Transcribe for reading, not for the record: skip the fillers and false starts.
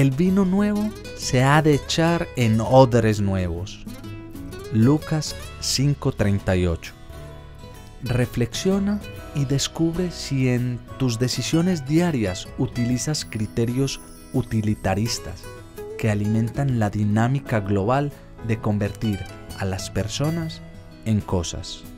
El vino nuevo se ha de echar en odres nuevos. Lucas 5:38. Reflexiona y descubre si en tus decisiones diarias utilizas criterios utilitaristas que alimentan la dinámica global de convertir a las personas en cosas.